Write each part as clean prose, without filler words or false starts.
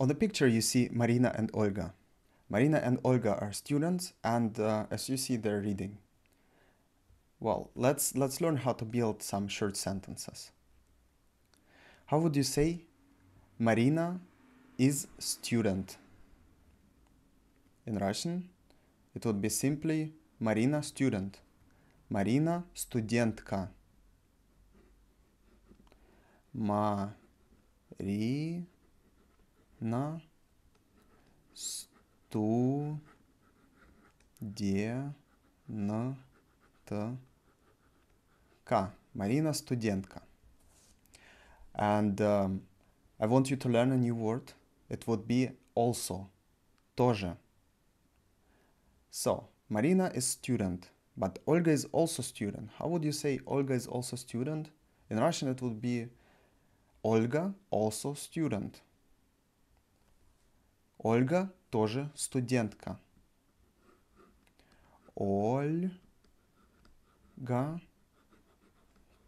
On the picture, you see Marina and Olga. Marina and Olga are students, and as you see, they're reading. Well, let's learn how to build some short sentences. How would you say Marina is student? In Russian, it would be simply Marina student. Marina studentka. Марина студентка. Marina studentka. And I want you to learn a new word. It would be also. Тоже. So, Marina is student, but Olga is also student. How would you say Olga is also student? In Russian, it would be Olga also student. Olga тоже студентка. Ольга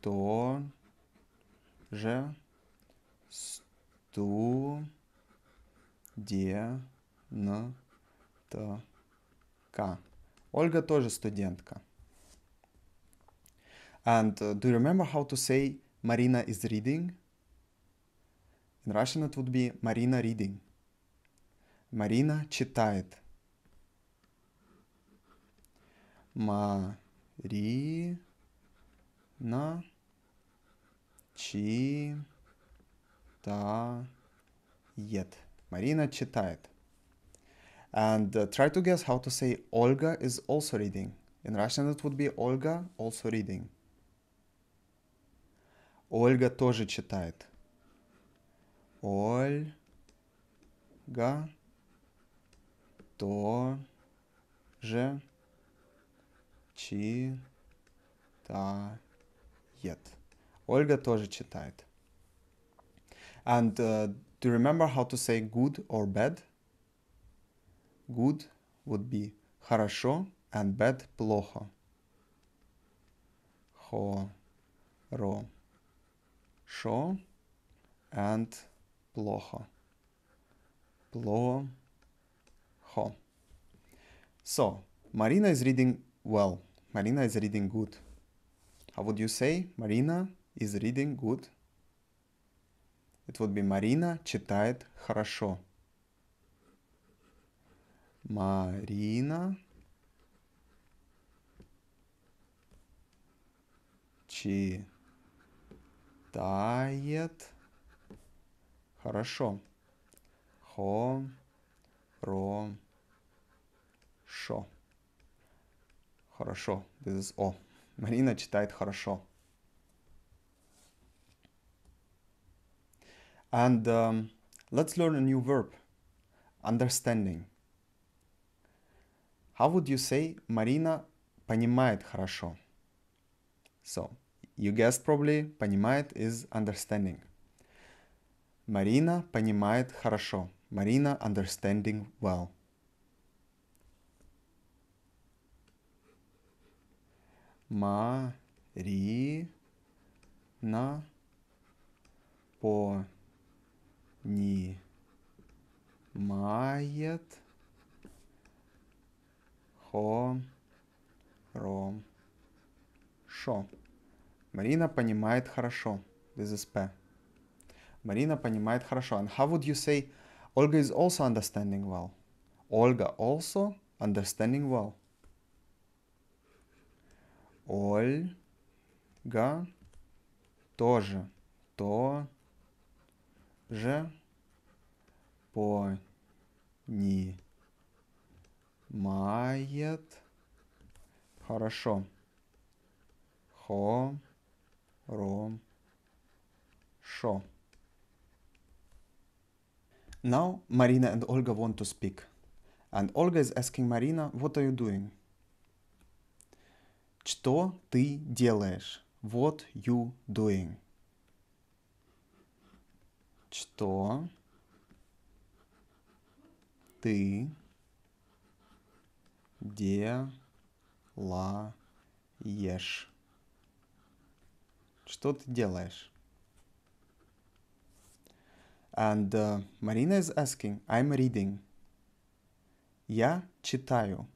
тоже студентка. Olga тоже студентка. And do you remember how to say Marina is reading? In Russian, it would be Marina reading. Marina читает. Марина читает. Marina читает. And try to guess how to say Olga is also reading. In Russian, it would be Olga also reading. Ольга тоже читает. Ольга тоже читает. Ольга тоже читает. And do you remember how to say good or bad? Good would be хорошо and bad плохо. Хорошо and плохо. Плохо. So, Marina is reading well. Marina is reading good. How would you say Marina is reading good? It would be Marina читает хорошо. Марина читает хорошо. Хорошо. Хорошо. This is O. Марина читает хорошо. And let's learn a new verb. Understanding. How would you say Marina понимает хорошо? So, you guessed probably понимает is understanding. Marina понимает хорошо. Marina understanding well. Марина понимает хорошо. Marina понимает хорошо. This is P. Marina понимает хорошо. And how would you say Olga is also understanding well? Olga also understanding well. Ольга тоже. Тоже понимает хорошо. Хорошо. Now Marina and Olga want to speak. And Olga is asking Marina, what are you doing? Что ты делаешь? What you doing? Что ты делаешь? Что ты делаешь? And Marina is asking, I'm reading. Я читаю.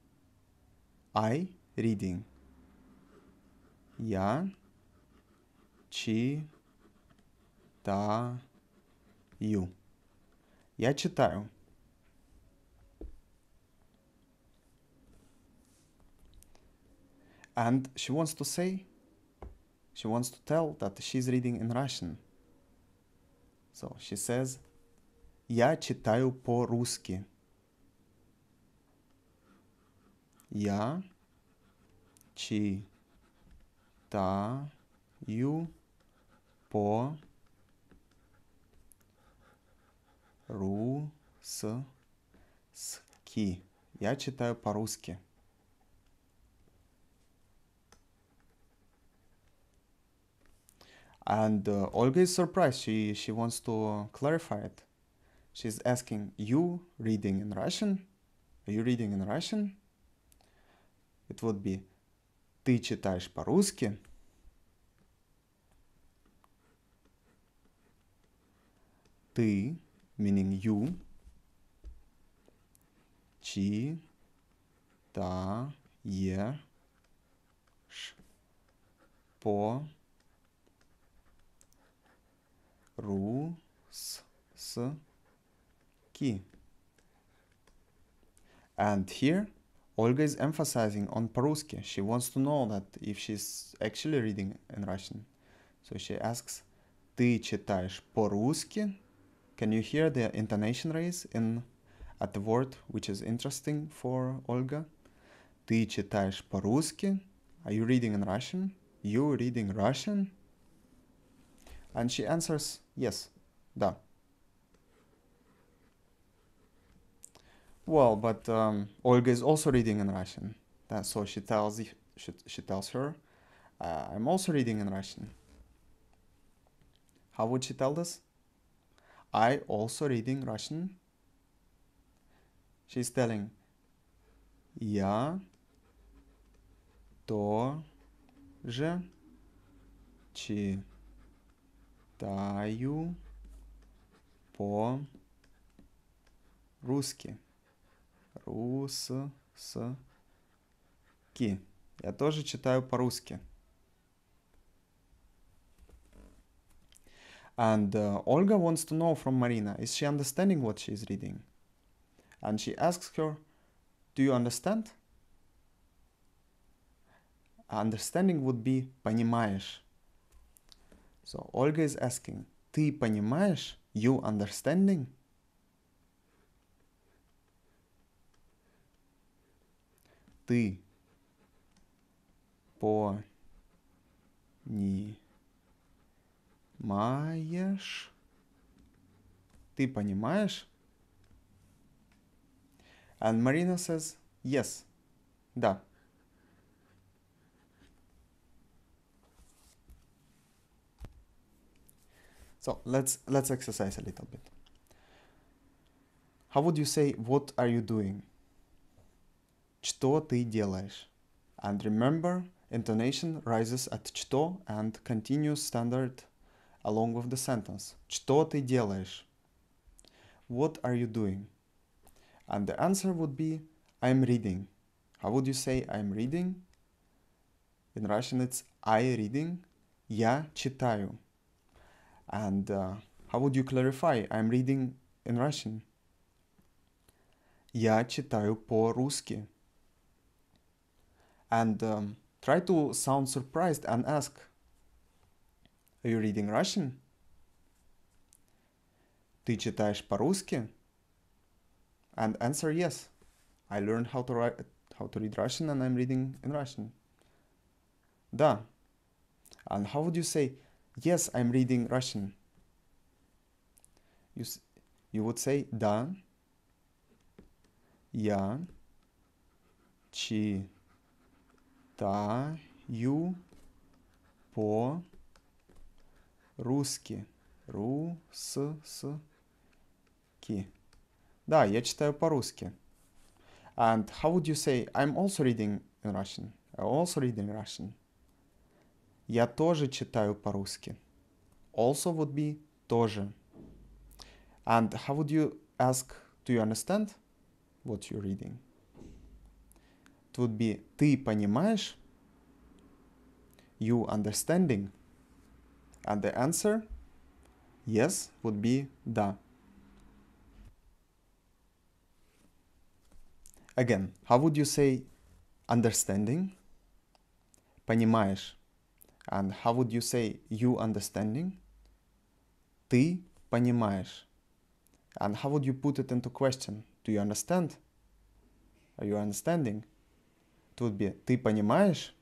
I reading. Я читаю. Я читаю. And she wants to say, she wants to tell that she's reading in Russian. So she says, Я читаю по-русски. Я читаю по-русски. Я читаю по-русски. And Olga is surprised. She wants to clarify it. She's asking, you reading in Russian? Are you reading in Russian? It would be, ты читаешь по-русски? Ты, meaning you, читаешь по-русски. Русски. And here Olga is emphasizing on по-русски. She wants to know that if she's actually reading in Russian. So she asks, Ты читаешь по-русски? Can you hear the intonation raise at the word, which is interesting for Olga? Ты читаешь по-русски? Are you reading in Russian? You reading Russian? And she answers, yes, да. Well, but Olga is also reading in Russian. So she tells her, I'm also reading in Russian. How would she tell this? I also reading Russian. She's telling, Я тоже читаю. Читаю по-русски. Русски. Я тоже читаю по-русски. And Olga wants to know from Marina, is she understanding what she is reading? And she asks her, do you understand? Understanding would be понимаешь. So Olga is asking, ты понимаешь? You understanding? Ты понимаешь? Ты понимаешь? And Marina says, yes, да. So let's exercise a little bit. How would you say, what are you doing? Что ты делаешь? And remember, intonation rises at что and continues standard along with the sentence. Что ты делаешь? What are you doing? And the answer would be, I'm reading. How would you say, I'm reading? In Russian, it's I reading. Я читаю. And how would you clarify, I'm reading in Russian? Я читаю по-русски. And try to sound surprised and ask, are you reading Russian? Ты читаешь по-русски? And answer, yes. I learned how to read Russian and I'm reading in Russian. Да. And how would you say, yes, I'm reading Russian? You would say, да, я читаю по-русски. Русски. Да, я читаю по-русски. And how would you say, I'm also reading in Russian? I also read in Russian. Я тоже читаю по-русски. Also would be тоже. And how would you ask, do you understand what you're reading? It would be ты понимаешь, you understanding, and the answer yes would be да. Again, how would you say understanding? Понимаешь. And how would you say you understanding? Ты понимаешь. And how would you put it into question? Do you understand? Are you understanding? It would be ты понимаешь?